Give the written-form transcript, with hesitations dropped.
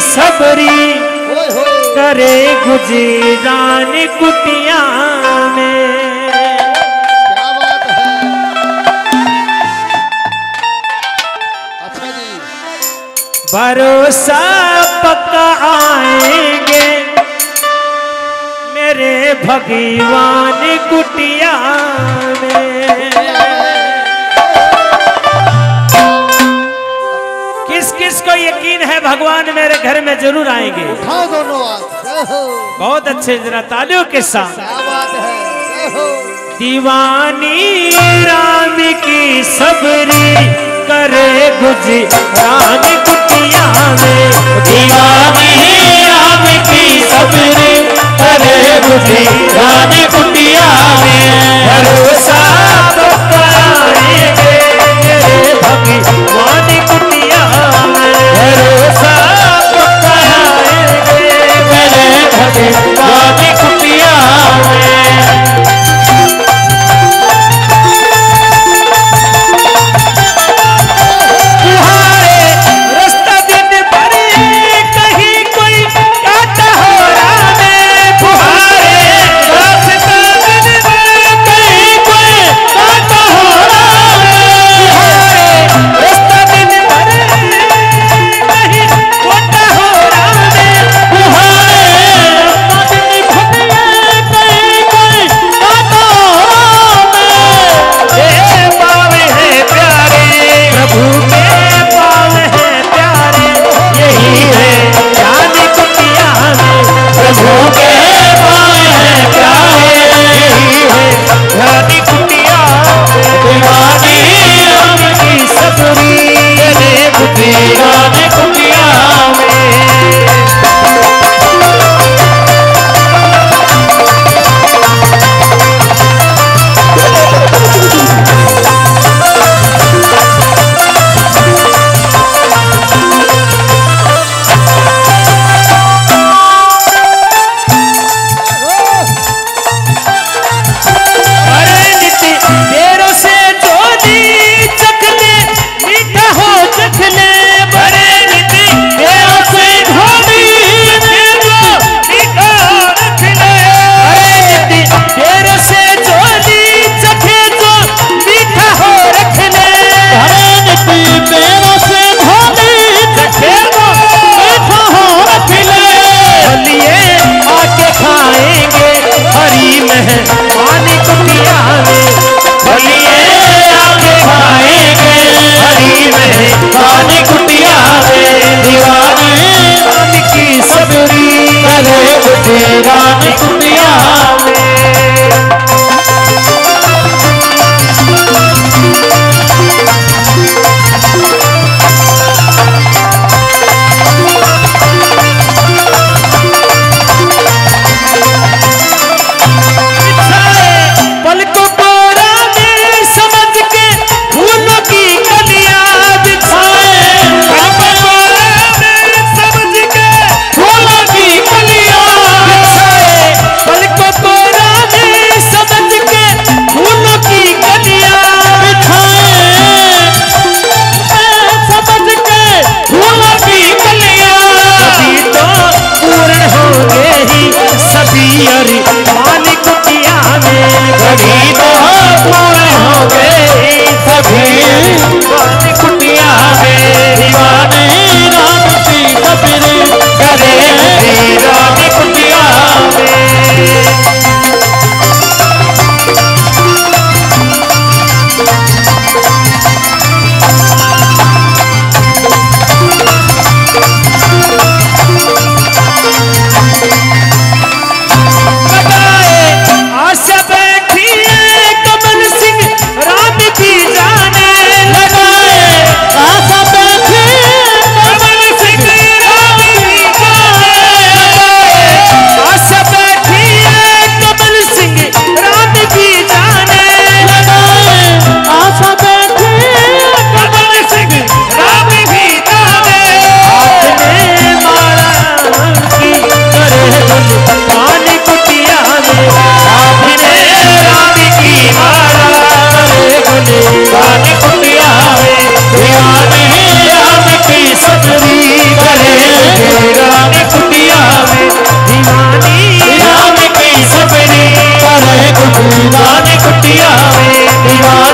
सबरी करे गुजरान कुटिया में। क्या बात है। अच्छा जी। भरोसा पक्का आएंगे मेरे भगवान कुटिया में। किसको यकीन है भगवान मेरे घर में जरूर आएंगे? उठाओ दोनों हाथ। बहुत अच्छे, जरा तालियों के साथ। क्या बात है। दीवानी राम की सबरी करे गुजरान कुटिया में। दीवानी राम की सबरी करे गुजरान कुटिया में। भरोसा पक्का आएंगे मेरे भगवान कुटिया में। भरोसा पक्का आएंगे मेरे भगवान कुटिया में। ديواني